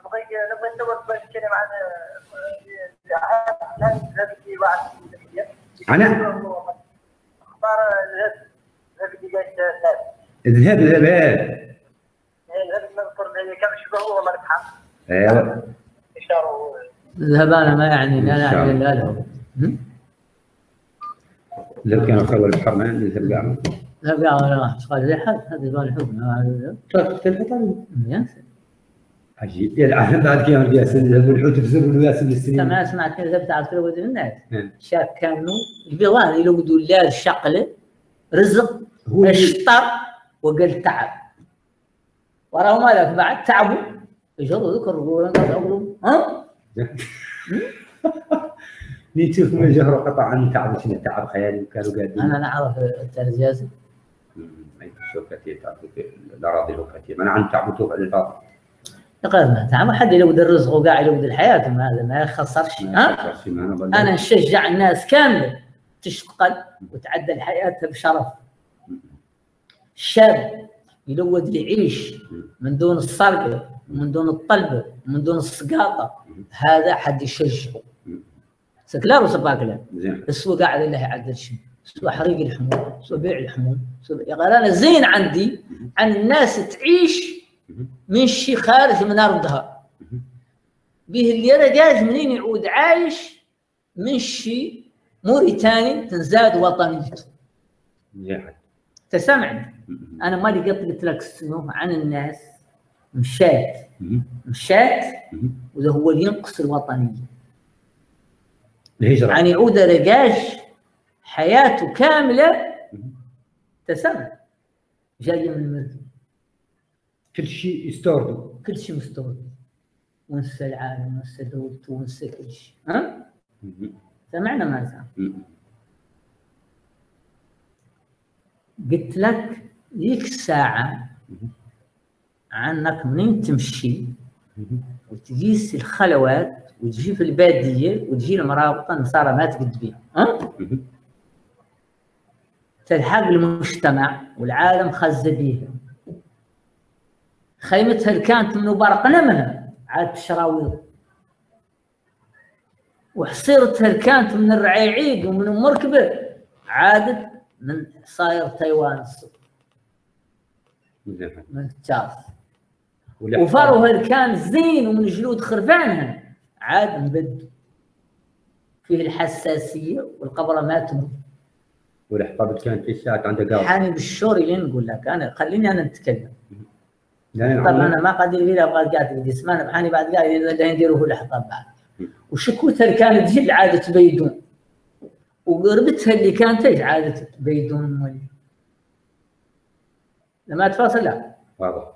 نبغى نتواصل باش نتكلم عن الذكي وعن اخبار الذهب كم شبهه والله نفهم ايوه الذهب انا ما يعني لا اعني لا له لو كان خلوا البحر ما الذهب قاعد الذهب قاعد راح قال لي حد هذا قال حب تلحق عجيب العالم بعد كيما الياسين الحوت في زبل الياسين السنين انت ما سمعت كذب تاع الكروات الناس شاك كانوا البيضان يلودوا لا الشقله رزق الشطر وقال تعب وراهم مالك بعد تعبوا يجروا ذكروا قولوا ها اللي تشوف من جهر قطع عن تعب شنو تعب خيالي وكانوا قاعدين انا نعرف الترجاز شوكتي تعب الاراضي الوكاتيه انا عن تعب وتوب على الفاضي تقريبا تعب حد يلود الرزق وقاعد يلود الحياه ما يخسرش ها انا نشجع الناس كامله تشتغل وتعدل حياتها بشرف الشاب يلود يعيش من دون السرقه ومن دون الطلبه ومن دون السقاطه هذا حد يشجعه سكلار وسباكلار السوق قاعد له يعدل شيء سوى حريق الحموم سوى بيع الحموم يا غير انا زين عندي عن الناس تعيش من شي خارج من ارضها به اللي انا جاز منين يعود عايش من شي موريتاني تنزاد وطنيته. تسمعني انا مالي قلت لك عن الناس مشات وده هو اللي ينقص الوطنيه. يعني يعود رجاج حياته كامله تسمع جايه من المركب كل شيء يستوردوا كل شيء مستورد ونسى العالم ونسى دولته ونسى كل شيء ها؟ سمعنا ما سمع قلت لك ذيك الساعة عنك منين تمشي وتقيس الخلوات وتجي في البادية وتجي المرابطة النصارى ما تقد بيها ها؟ تلحق المجتمع والعالم خز بيها خيمتها اللي كانت منو برقنا منها عاد الشراويط وحصيرتها اللي كانت من الرعيعيق ومن المركبه عادت من حصاير تايوان الصبح من التشاز وفروها اللي كان زين ومن جلود خرفانها عاد مبدو فيه الحساسيه والقبرمات والاحباط كان في الشات عندك حامي الشوري اللي نقول لك انا خليني انا نتكلم يعني طبعا انا ما قادر الا ابغى قاعد بدي اسمع بحالي بعد قاعد نديروا هو الاحباط بعد وشكوتها اللي كانت هي عاده بيدون وقربتها اللي كانت هي عاده بيدون لما تفاصل لا واضح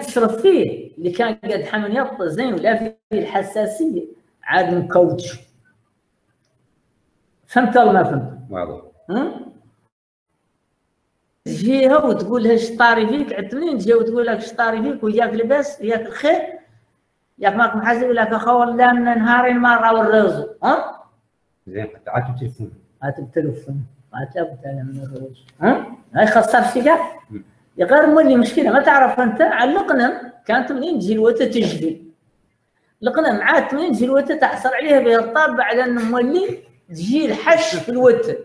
تشرف فيه اللي كان قاعد حامل يبطل زين ولا فيه الحساسيه عاد مكوتش فهمت ولا ما فهمت؟ واضح تجيها وتقول لها ايش طاري فيك عاد منين تجي وتقول لك ايش طاري فيك وياك لباس وياك الخير ياك ماك محاسب ولا اخو لا من نهارين ما راهو الرزق ها؟ زين عاد التليفون عاد التليفون ما تبت انا من الرزق ها؟ هاي خسرت فيك غير مولي مشكله ما تعرف انت على القنم كانت منين تجي الوتا تجبل القنم عاد منين تجي الوتا تحصل عليها بالطاب بعد ان مولي تجي الحش في الوتا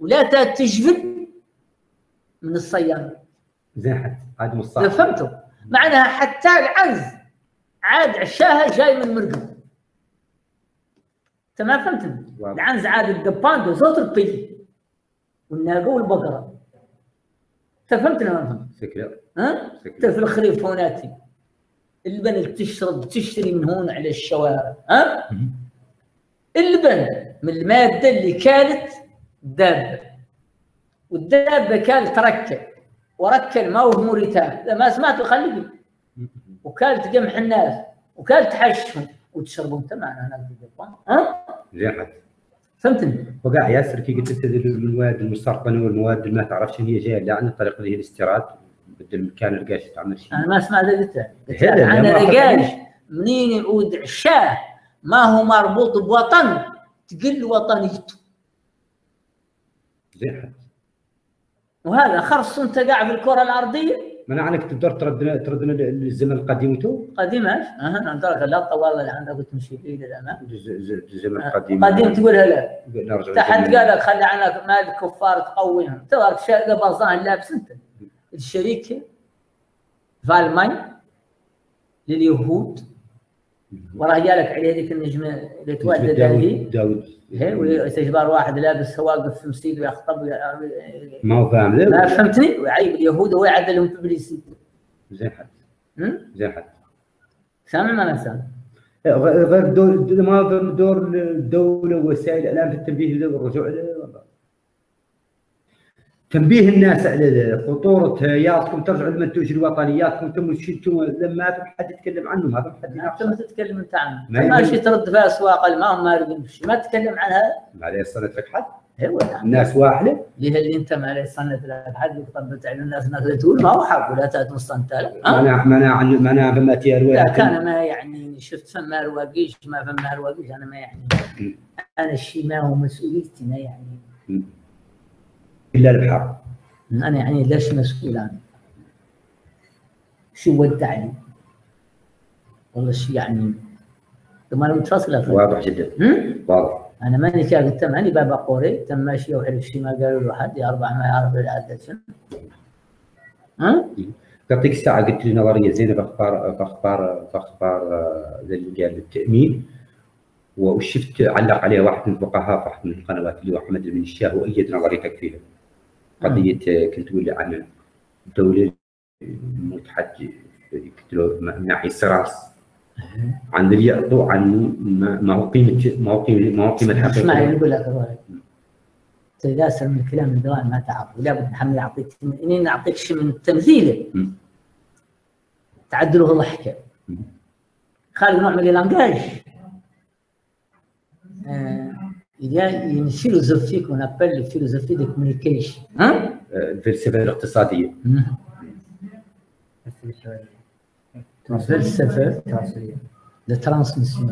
ولا تجبل من الصيانه زين عاد مصطفى فهمتوا معناها حتى العنز عاد عشاها جاي من مرقم انت ما فهمتني العنز عاد الدباندو زوت البي والناقه والبقره انت فهمتني ما فهمت؟ ها؟ انت في الخريف هوناتي اللبن تشرب تشتري من هون على الشوارع ها؟ اللبن من الماده اللي كانت دابه والدابه كانت ركه وركه ماهو موريتان ما سمعت وخليك وكانت قمح الناس وكانت حشهم وتشربهم تماما هناك في الجبان ها؟ زين حتى فهمتني؟ وقع ياسر كي قلت انت المواد المسرطنه والمواد اللي ما تعرفش هي جايه لا عن طريق اللي هي الاستيراد بدل المكان لقاش تعمل شيء. انا ما اسمع قلتها انا لقاش منين يعود عشاه ما هو مربوط بوطن تقل وطنيته. زين وهذا خرص انت قاع في الكره الارضيه. ما انا تقدر تردنا للزمن القديم تو؟ قديم ايش؟ اها لا طوال اللي قلت تمشي فيه للامام. الزمن القديم قديم تقولها لا. نرجع حد قال لك خلي عنك مال الكفار تقويهم، تراك قبازان لابس انت. الشركه في المانيا لليهود وراه جالك عليه هذيك النجمه اللي تولدت هذه داوود هي ويستجبر واحد لابس واقف في مسجد ويخطب ما هو فاهم ليه ما فهمتني ويعيب اليهود ويعدلهم ببليسيتي زين حد زين حد سامع ما انا سامع غير دور ما فهم دور الدوله ووسائل الاعلام في التنبيه والرجوع تنبيه الناس على خطوره ياتكم ترجعوا لمنتوج الوطنياتكم تم لما حد يتكلم عنهم هذا حد يعرف ما تتكلم انت عنه ماشي ترد في اسواق الماء ما يرقد ما تتكلم عنها ما عليه صنت لك حد ايوه الناس واحده اللي انت ما عليه صنت لك حد يطبط على الناس ما تقول ما هو حق ولا تات مصنت لك ما انا فما تيروي لا كان ما يعني شفت فما رواقيش ما فما رواقيش انا ما يعني انا الشيء ما هو مسؤوليتي ما يعني الا البحر انا يعني ليش مسؤول انا؟ شو ودعني؟ والله شيء يعني انا متفصله واضح جدا واضح انا ماني كاتب تم ماني بابا قوري تم ماشيه وحلف شيء ما قالوا له حد يا اربع ما يعرف العدد شنو تعطيك الساعه قلت لي نظريه زينه باخبار اللي قال التامين وشفت علق عليها واحد من الفقهاء في واحد من القنوات اللي هو احمد بن الشاه وايد نظريتك فيها. قضيه كنت تقول عن الدوله المتحجج يقتلوا من ناحيه الصراص عن اللي يعطوا عن ما هو قيمه الحقيقه. اسمع نقول لك انت ياسر من الكلام اللي دائما ما تعرف ولا بد نحمل اعطيك اني نعطيك شيء من التمثيله تعدله الله حكى خالد نوع من الانجاج il y a une philosophie qu'on appelle la philosophie de communication. Hein? الفلسفة الاقتصادية. الفلسفة de transmission.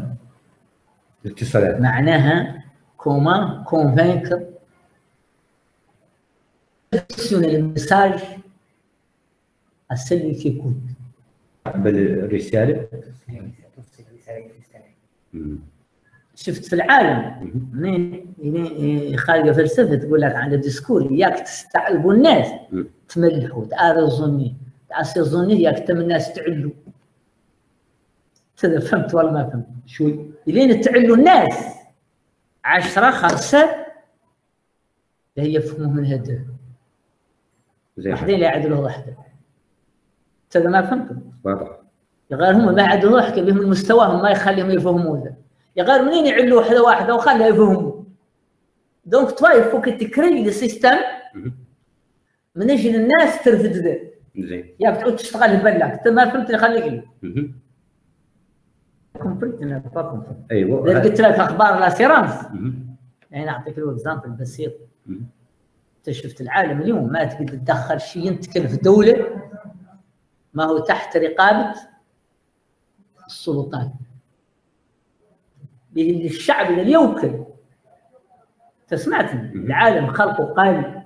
الاتصالات. معناها comment convaincre le message à celui qui écoute. بالرسالة. شفت في العالم منين خارجه فلسفه تقول لك على ديسكور ياك تستعلبوا الناس تملحوا تعارضوني تعسيزوني ياك تم الناس تعلوا فهمت ولا ما فهمت شوي؟ الين تعلوا الناس 10 خمسة اللي يفهموا من هذا وحدين اللي يعدلوه وحده. هذا ما فهمتم؟ واضح. غير هم ما عدلوه حكى بهم المستواهم ما يخليهم يفهموا ذا. يا غير منين يعلوا وحده واحده وخليها يفهموا. دونك تواي فوك تكري لي سيستم من اجل الناس ترفد ذا. زين. يا بتعود تشتغل ببالك، ما فهمتني خليك لي. كومبريت انا باكم. ايوه. قلت لك اخبار الاسيرانس. يعني نعطيك اكزامبل بسيط. انت شفت العالم اليوم ما تقدر تدخل شيء ينتقل في دوله ما هو تحت رقابه السلطات. به الشعب اللي يوكل. سمعتني العالم خلقه قال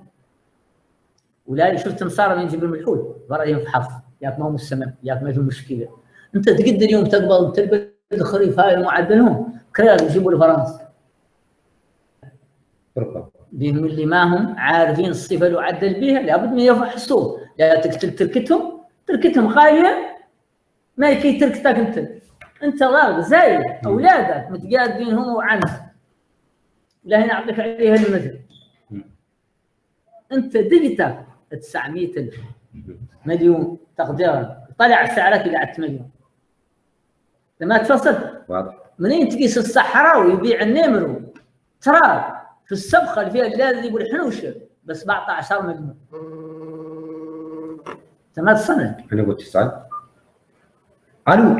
ولا شفت نصارى من يجيب الملحول براهم في حظ ياك ما هم السماء ياك ما في مشكله. انت تقدر اليوم تقبل تلبس الخريف هاي معدلهم كريال يجيبوا لفرنسا. بهم اللي ما هم عارفين الصفه اللي يعدل بها لابد من يفحصوه. لا تقتل تركتهم، تركتهم غاليه ما كي تركتك انت غالب زايد اولادك متقادين هم وعنك. لا نعطيك عليها المثل. انت دقيتك 900,000 مليون تقديرا طلع سعرك الى 8 مليون. لما تفصل واضح منين تقيس الصحراوي يبيع النمر تراب في السبخه اللي فيها اللازب والحنوشه بس 14 مليون. انت ما تصنع. انا قلت سعد. الو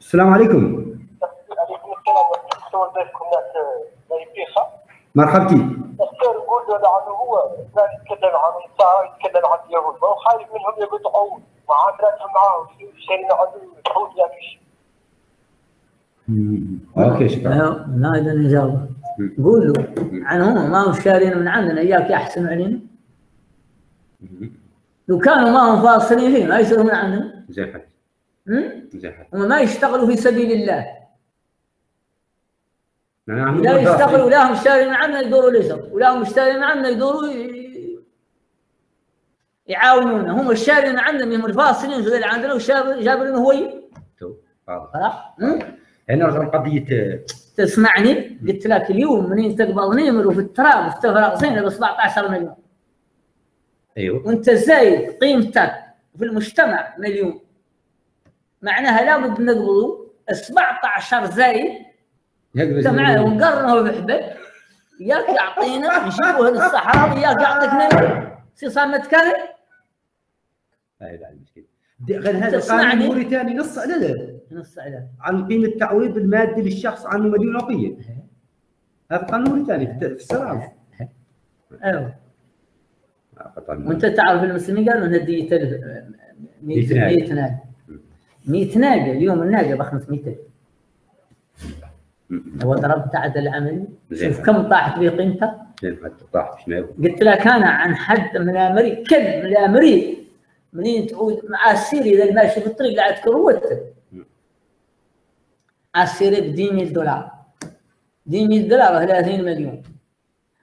السلام عليكم. مرحبتي. الدكتور يقول لعنه هو يتكلم عن النصارى يتكلم عن اليهود وهو خايف منهم يقطعون وعاملاتهم معاهم شيء عدو يحوط يا بشي. اوكي شكرا. لا اذا نجاوب. قول له عن هم ما هم شارين من عندنا اياك يحسنوا علينا. لو كانوا ما هم فاصلين فيه ما يصيروا من عندنا. زي حد. زي حد. هم ما يشتغلوا في سبيل الله. لا يشتغلوا ولا هم شارين عنا يدوروا ليزر ولا هم شارين عنا يدوروا يعاونونا. هم الشارين عنا من الفاصلين زي اللي عندنا وجابرين هوي. خلاص؟ هنا رغم قضية تسمعني قلت لك اليوم منين تقبض نمر وفي التراب وفي تفرغسين ب 17 مليون. ايوه. وانت زايد قيمتك في المجتمع مليون. معناها لابد نقبضوا 17 زايد انت معاه ونقرنه بحبل ياك يعطينا نجيبوه للصحراء ياك يعطيك نمر سي صار متكرر. لا لا المشكل غير هذا قانون موريتاني نص على نص على عن قيمه التعويض المادي للشخص عن المدينه الاوروبيه. هذا قانون موريتاني في السلام. ايوه. وانت تعرف المسلمين قالوا هديه 100 ناقه 100 ناقه اليوم الناقه ب 500. هو ضربت تعدل عملي شوف كم طاحت به قيمته. طاحت قلت لك انا عن حد من الامريكي كذب من الامريكي منين تعود مع السيري اذا ماشي في الطريق لا تكروته. السيري ب 10,000 دولار 10,000 دولار 30 مليون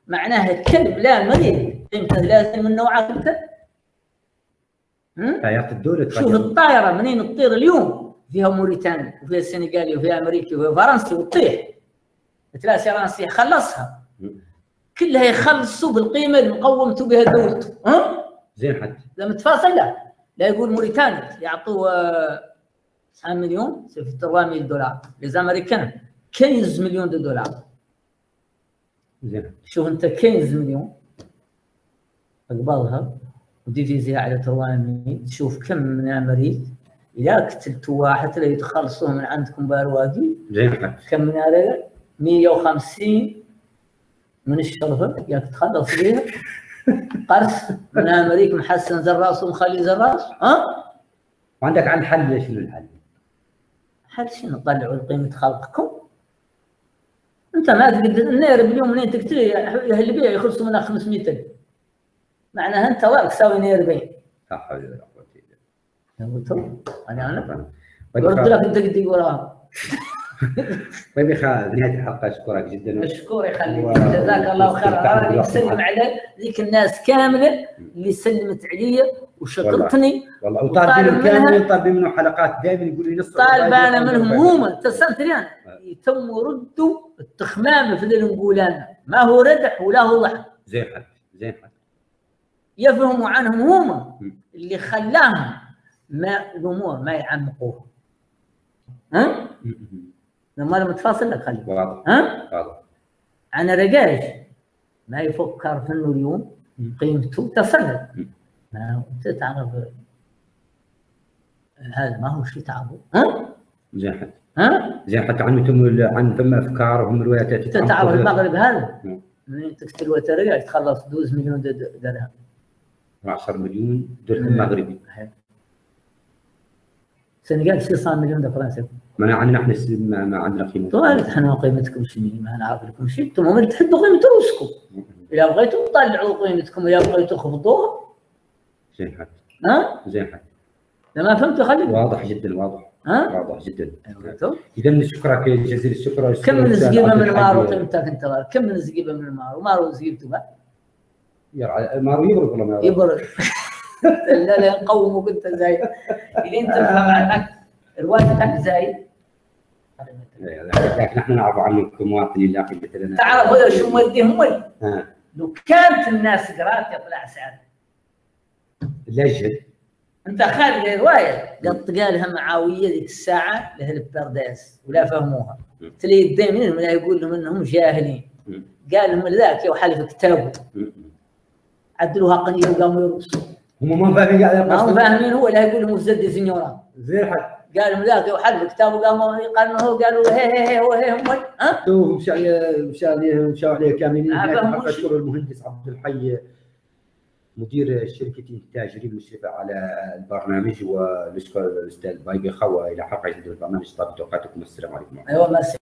معناها الكذب لا مريض قيمته 30 من نوعه انت. طيارة الدولة شوف الطائرة منين تطير اليوم فيها موريتاني وفيها السنغالي وفيها امريكي وفيها فرنسي وتطيح. ثلاث فرنسي خلصها كلها يخلصوا بالقيمه اللي مقومتوا بها دولته. زين حد لما تفاصل لا يقول موريتاني يعطوه 1 مليون في 300 دولار لزامريكان 15 مليون دولار. زين شوف انت 15 مليون اقبضها وديفيزيها على 300 تشوف كم من امريكا. إذا قتلتوا واحد لا يتخلصوا من عندكم بارواقي. كم من هذا 150 من الشرفة ياك تخلص بيها قرص من أمريكا محسن زي الراس ومخلي زي الراس. وعندك عن حل شنو الحل؟ حل شنو طلعوا قيمة خلقكم. أنت ما تقدر النار باليوم منين تقتله يهل بيع يخلصوا منها 500,000 معناها أنت واقف ساوي نار بيع. لا حول ولا قوة. أنا قلت لك أنت قد يقولها باي بيخ نهايه الحلقه اشكرك جدا مشكور يخليك جزاك الله خير. راني نسلم على ذيك الناس كامله اللي سلمت عليا وشكرتني والله وطالبين كاملين طالبين منهم حلقات دائما يقولوا لي نص طالبه انا منهم هما اتصلت لي انا تم ردوا التخمامه في اللي نقول انا ما هو ردح ولا هو ضحك زين حد يفهموا عنهم هما اللي خلاهم ما الامور ما يعمقوها ها؟ لما انا متفاصل لك خليك ها؟ واضح انا رجاج ما يفكر في انه اليوم قيمته تصلت ما انت تعرف هذا ما هو شيء تعبه ها؟ زين حتى ها؟ زين حتى عن ثم افكار وهم روايات تعرف المغرب هذا منين تقتل وترجع تخلص 12 مليون درهم 10 مليون درهم مغربي السنغال 600 مليون د فرنسا ما عندنا احنا ما عندنا قيمه طلعت احنا قيمتكم شنو ما نعرف لكم شيء انتم هم اللي تحدوا قيمه روسكم الا بغيتوا طلعوا قيمتكم الا بغيتوا خفضوها زين حد ها زين حد لما فهمت خليك واضح جدا واضح ها واضح جدا اذا نشكرك جزيل الشكر كم نزقيبه من مارو قيمتك انت كم نزقيبه من مارو زقيبته بقى مارو يبرق ولا ما يبرق لا نقوموا كنت زايد اللي انت تفهم عنك الواد تاعك زايد لكن احنا نعرف عنك كمواطن لا قيمه لنا تعرف هذا شو موديهم وين؟ لو كانت الناس قرات يطلع سعد لا جد انت خالي روايه قط قالها معاويه ذيك الساعه لاهل البرداس ولا فهموها تلي يدين منهم لا يقول لهم انهم جاهلين قال لهم ذاك يا وحلف كتابه عدلوها قنيه وقاموا يرقصوا هم ما فاهمين قاعد ما فاهمين هو لا يقول لهم زد سنيورا زين حد قالوا ذاك وحلف كتابه قالوا هي هو هي هم ها تو مشى عليه كاملين اشكر المهندس عبد الحي مدير شركه انتاج ريم المشرفه على البرنامج ونشكر الاستاذ باي بيخ والى حلقه جديده من البرنامج. طابت اوقاتكم السلام عليكم. ايوه